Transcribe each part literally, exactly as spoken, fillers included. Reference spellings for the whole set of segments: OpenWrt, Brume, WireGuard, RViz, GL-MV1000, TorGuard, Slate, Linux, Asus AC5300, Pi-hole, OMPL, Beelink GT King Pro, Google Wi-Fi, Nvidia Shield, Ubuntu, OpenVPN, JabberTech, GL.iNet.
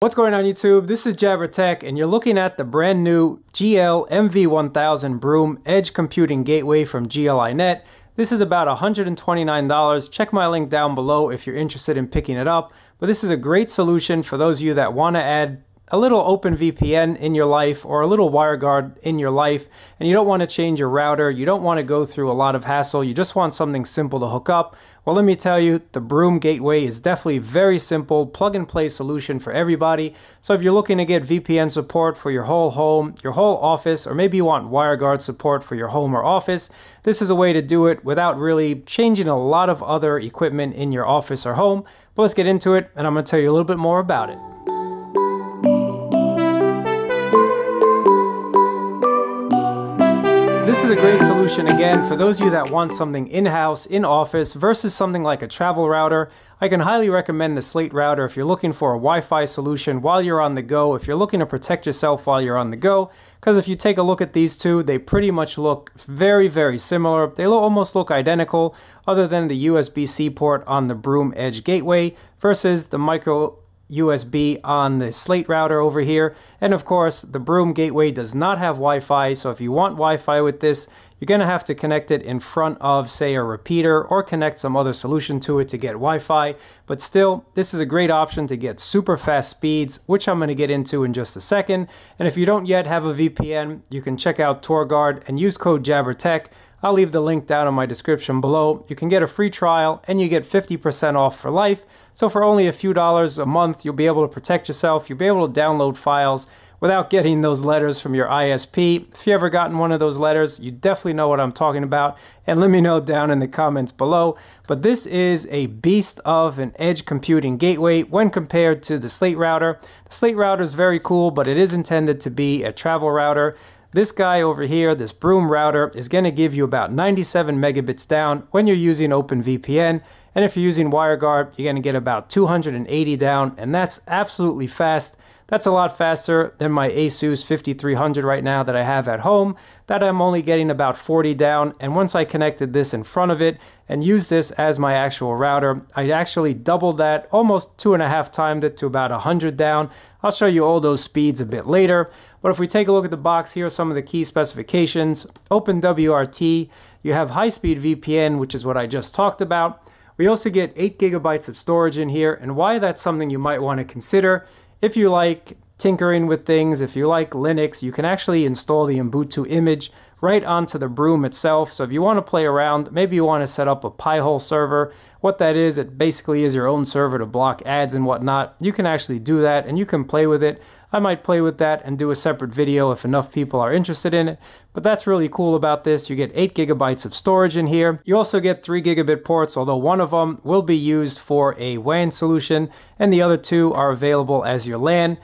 What's going on YouTube? This is JabberTech and you're looking at the brand new G L M V one thousand Brume Edge Computing Gateway from G L dot i net. This is about one hundred twenty-nine dollars. Check my link down below if you're interested in picking it up. But this is a great solution for those of you that want to add a little Open V P N in your life or a little WireGuard in your life, and you don't want to change your router, you don't want to go through a lot of hassle, you just want something simple to hook up. Well, let me tell you, the Brume Gateway is definitely very simple, plug-and-play solution for everybody. So if you're looking to get V P N support for your whole home, your whole office, or maybe you want WireGuard support for your home or office, this is a way to do it without really changing a lot of other equipment in your office or home. But let's get into it, and I'm going to tell you a little bit more about it. This is a great solution again for those of you that want something in-house, in-office versus something like a travel router. I can highly recommend the Slate router if you're looking for a Wi-Fi solution while you're on the go, if you're looking to protect yourself while you're on the go, because if you take a look at these two, they pretty much look very, very similar. They almost look identical other than the U S B C port on the Brume Edge Gateway versus the micro U S B on the Slate router over here. And of course, the Brume Gateway does not have Wi-Fi, so if you want Wi-Fi with this, you're going to have to connect it in front of, say, a repeater or connect some other solution to it to get Wi-Fi. But still, this is a great option to get super fast speeds, which I'm going to get into in just a second. And if you don't yet have a V P N, you can check out TorGuard and use code JabberTech. I'll leave the link down in my description below. You can get a free trial and you get fifty percent off for life. So for only a few dollars a month, you'll be able to protect yourself. You'll be able to download files without getting those letters from your I S P. If you ever gotten one of those letters, you definitely know what I'm talking about. And let me know down in the comments below. But this is a beast of an edge computing gateway when compared to the Slate router. The Slate router is very cool, but it is intended to be a travel router. This guy over here, this Brume router, is going to give you about ninety-seven megabits down when you're using Open V P N. And if you're using WireGuard, you're going to get about two hundred eighty down, and that's absolutely fast. That's a lot faster than my Asus fifty-three hundred right now that I have at home, that I'm only getting about forty down. And once I connected this in front of it and used this as my actual router, I actually doubled that, almost two and a half timed it to about one hundred down. I'll show you all those speeds a bit later. But if we take a look at the box, here are some of the key specifications. Open W R T, you have high-speed V P N, which is what I just talked about. We also get eight gigabytes of storage in here, and why that's something you might want to consider. If you like tinkering with things, if you like Linux, you can actually install the Ubuntu image right onto the Brume itself. So if you want to play around, maybe you want to set up a Pi-hole server. What that is, it basically is your own server to block ads and whatnot. You can actually do that and you can play with it. I might play with that and do a separate video if enough people are interested in it. But that's really cool about this. You get eight gigabytes of storage in here. You also get three gigabit ports, although one of them will be used for a W A N solution and the other two are available as your LAN.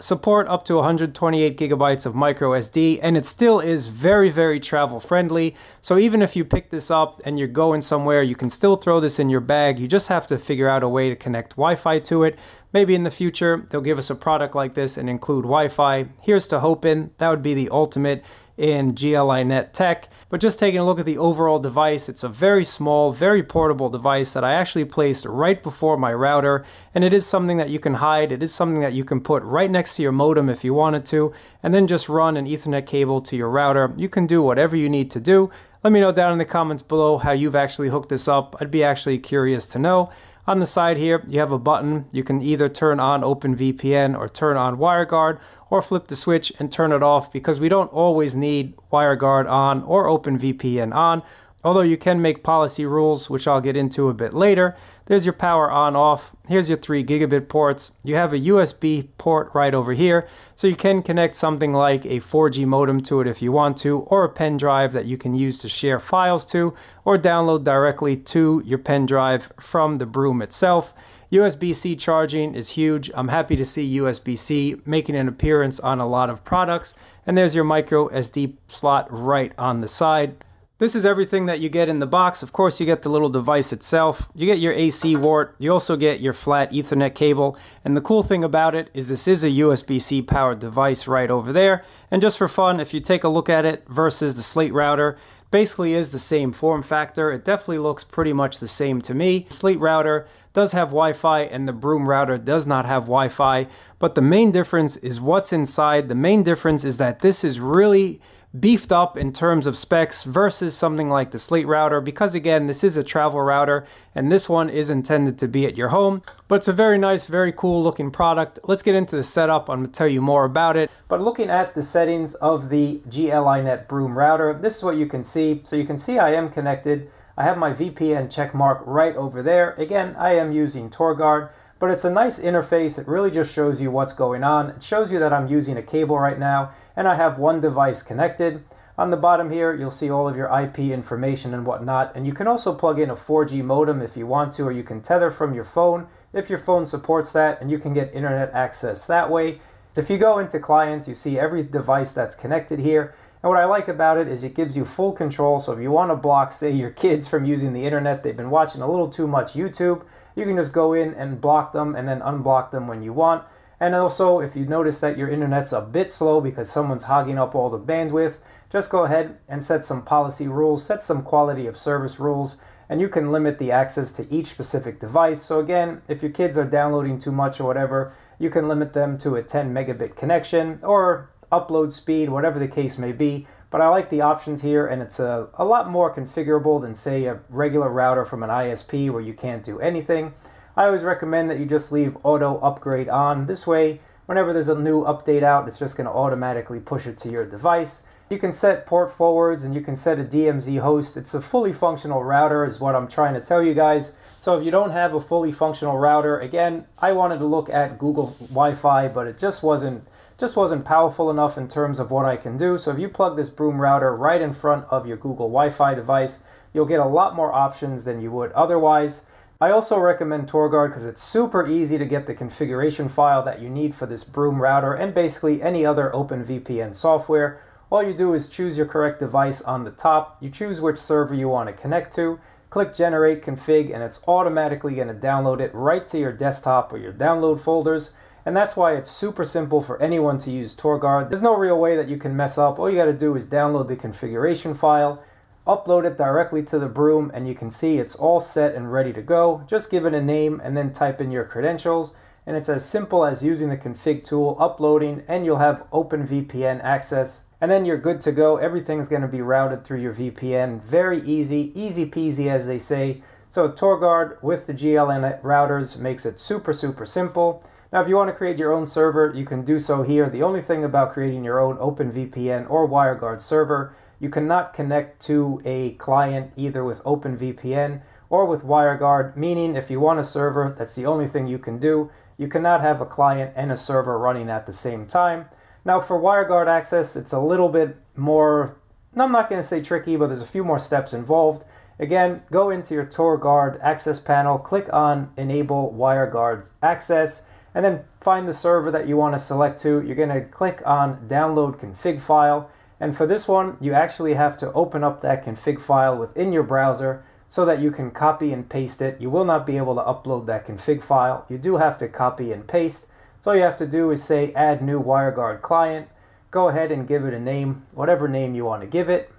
Support up to one hundred twenty-eight gigabytes of micro S D, and it still is very, very travel friendly. So even if you pick this up and you're going somewhere, you can still throw this in your bag. You just have to figure out a way to connect Wi-Fi to it. Maybe in the future, they'll give us a product like this and include Wi-Fi. Here's to hoping. That would be the ultimate in G L dot i net tech. But just taking a look at the overall device, it's a very small, very portable device that I actually placed right before my router, and it is something that you can hide. It is something that you can put right next to your modem if you wanted to, and then just run an Ethernet cable to your router. You can do whatever you need to do. Let me know down in the comments below how you've actually hooked this up. I'd be actually curious to know. On the side here, you have a button. You can either turn on Open V P N or turn on WireGuard, or flip the switch and turn it off, because we don't always need WireGuard on or Open V P N on, although you can make policy rules, which I'll get into a bit later. There's your power on off. Here's your three gigabit ports. You have a U S B port right over here, so you can connect something like a four G modem to it if you want to, or a pen drive that you can use to share files to, or download directly to your pen drive from the Brume itself. U S B C charging is huge. I'm happy to see U S B C making an appearance on a lot of products. And there's your micro S D slot right on the side. This is everything that you get in the box. Of course, you get the little device itself. You get your A C wart. You also get your flat Ethernet cable. And the cool thing about it is this is a U S B C powered device right over there. And just for fun, if you take a look at it versus the Slate router, basically is the same form factor. It definitely looks pretty much the same to me. Slate router does have Wi-Fi and the Brume router does not have Wi-Fi, but the main difference is what's inside. The main difference is that this is really beefed up in terms of specs versus something like the Slate router, because again, this is a travel router and this one is intended to be at your home. But it's a very nice, very cool looking product. Let's get into the setup. I'm going to tell you more about it. But looking at the settings of the G L dot i net Brume router, this is what you can see. So you can see I am connected. I have my V P N check mark right over there. Again, I am using TorGuard, but it's a nice interface. It really just shows you what's going on. It shows you that I'm using a cable right now, and I have one device connected. On the bottom here, you'll see all of your I P information and whatnot, and you can also plug in a four G modem if you want to, or you can tether from your phone if your phone supports that, and you can get internet access that way. If you go into clients, you see every device that's connected here. And what I like about it is it gives you full control. So if you want to block, say, your kids from using the internet, they've been watching a little too much YouTube, you can just go in and block them and then unblock them when you want. And also, if you notice that your internet's a bit slow because someone's hogging up all the bandwidth, just go ahead and set some policy rules, set some quality of service rules, and you can limit the access to each specific device. So again, if your kids are downloading too much or whatever, you can limit them to a ten megabit connection or upload speed, whatever the case may be. But I like the options here, and it's a, a lot more configurable than, say, a regular router from an I S P where you can't do anything. I always recommend that you just leave auto upgrade on. This way, whenever there's a new update out, it's just going to automatically push it to your device. You can set port forwards and you can set a D M Z host. It's a fully functional router is what I'm trying to tell you guys. So if you don't have a fully functional router, again, I wanted to look at Google Wi-Fi, but it just wasn't just wasn't powerful enough in terms of what I can do. So if you plug this Brume router right in front of your Google Wi-Fi device, you'll get a lot more options than you would otherwise. I also recommend TorGuard because it's super easy to get the configuration file that you need for this Brume router and basically any other OpenVPN software. All you do is choose your correct device on the top. You choose which server you want to connect to, click generate config, and it's automatically going to download it right to your desktop or your download folders. And that's why it's super simple for anyone to use TorGuard. There's no real way that you can mess up. All you got to do is download the configuration file, upload it directly to the Brume, and you can see it's all set and ready to go. Just give it a name and then type in your credentials. And it's as simple as using the config tool, uploading, and you'll have OpenVPN access. And then you're good to go. Everything's going to be routed through your V P N. Very easy, easy peasy, as they say. So TorGuard with the G L dot i net routers makes it super, super simple. Now, if you want to create your own server, you can do so here. The only thing about creating your own OpenVPN or WireGuard server, you cannot connect to a client either with OpenVPN or with WireGuard, meaning if you want a server, that's the only thing you can do. You cannot have a client and a server running at the same time. Now, for WireGuard access, it's a little bit more, I'm not going to say tricky, but there's a few more steps involved. Again, go into your TorGuard access panel, click on Enable WireGuard Access, and then find the server that you want to select to. You're going to click on Download Config File. And for this one, you actually have to open up that config file within your browser so that you can copy and paste it. You will not be able to upload that config file. You do have to copy and paste. So all you have to do is say Add New WireGuard Client. Go ahead and give it a name, whatever name you want to give it.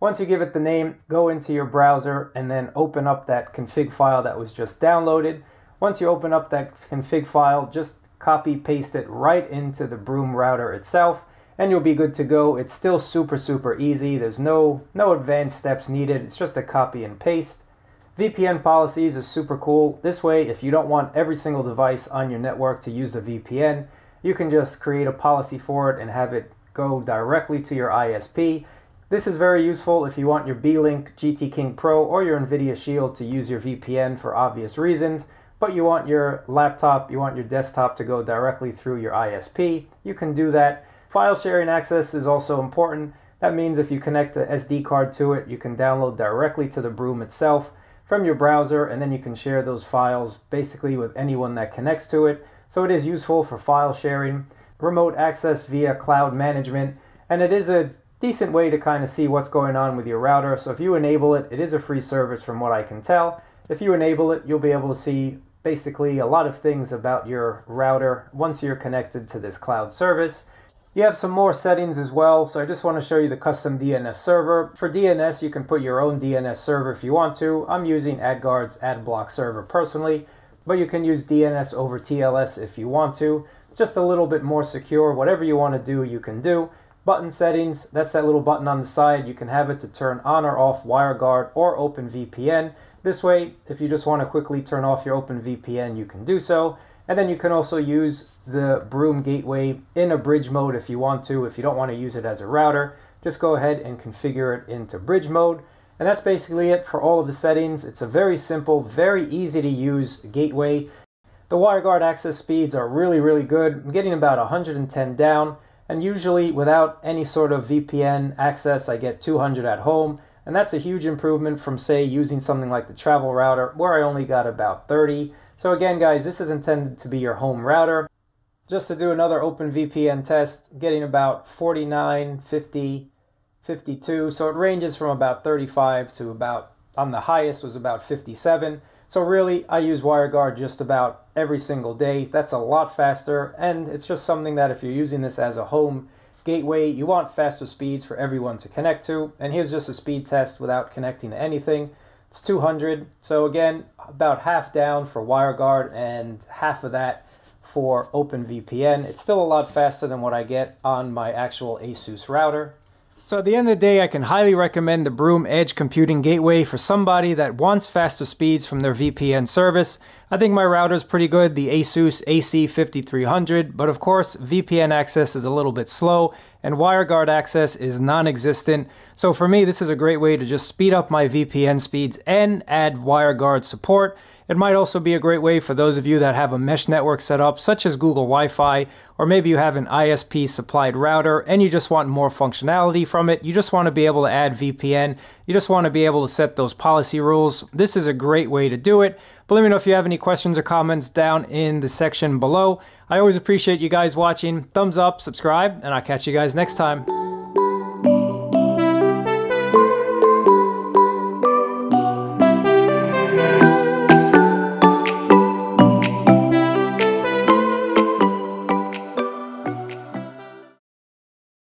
Once you give it the name, go into your browser and then open up that config file that was just downloaded. Once you open up that config file, just copy paste it right into the Brume router itself and you'll be good to go. It's still super, super easy. There's no, no advanced steps needed. It's just a copy and paste. V P N policies is super cool. This way, if you don't want every single device on your network to use the V P N, you can just create a policy for it and have it go directly to your I S P. This is very useful if you want your Beelink G T King Pro or your Nvidia Shield to use your V P N for obvious reasons, but you want your laptop, you want your desktop to go directly through your I S P. You can do that. File sharing access is also important. That means if you connect an S D card to it, you can download directly to the Brume itself from your browser, and then you can share those files basically with anyone that connects to it. So it is useful for file sharing, remote access via cloud management, and it is a decent way to kind of see what's going on with your router. So if you enable it, it is a free service from what I can tell. If you enable it, you'll be able to see basically a lot of things about your router once you're connected to this cloud service. You have some more settings as well, so I just want to show you the custom D N S server. For D N S, you can put your own D N S server if you want to. I'm using AdGuard's AdBlock server personally, but you can use D N S over T L S if you want to. It's just a little bit more secure. Whatever you want to do, you can do. Button settings, that's that little button on the side. You can have it to turn on or off WireGuard or OpenVPN. This way, if you just want to quickly turn off your OpenVPN, you can do so. And then you can also use the Brume gateway in a bridge mode if you want to. If you don't want to use it as a router, just go ahead and configure it into bridge mode. And that's basically it for all of the settings. It's a very simple, very easy to use gateway. The WireGuard access speeds are really, really good. I'm getting about one hundred ten down, and usually without any sort of V P N access, I get two hundred at home. And that's a huge improvement from, say, using something like the travel router, where I only got about thirty. So again, guys, this is intended to be your home router. Just to do another OpenVPN test, getting about forty-nine, fifty, fifty-two. So it ranges from about thirty-five to about, on the highest was about fifty-seven. So really, I use WireGuard just about every single day. That's a lot faster, and it's just something that if you're using this as a home gateway, you want faster speeds for everyone to connect to. And here's just a speed test without connecting to anything. It's two hundred. So again, about half down for WireGuard and half of that for OpenVPN. It's still a lot faster than what I get on my actual Asus router. So at the end of the day, I can highly recommend the Brume Edge Computing Gateway for somebody that wants faster speeds from their V P N service. I think my router's pretty good, the Asus A C fifty-three hundred, but of course, V P N access is a little bit slow, and WireGuard access is non-existent. So for me, this is a great way to just speed up my V P N speeds and add WireGuard support. It might also be a great way for those of you that have a mesh network set up, such as Google Wi-Fi, or maybe you have an I S P supplied router and you just want more functionality from it. You just want to be able to add V P N. You just want to be able to set those policy rules. This is a great way to do it. But let me know if you have any questions or comments down in the section below. I always appreciate you guys watching. Thumbs up, subscribe, and I'll catch you guys next time.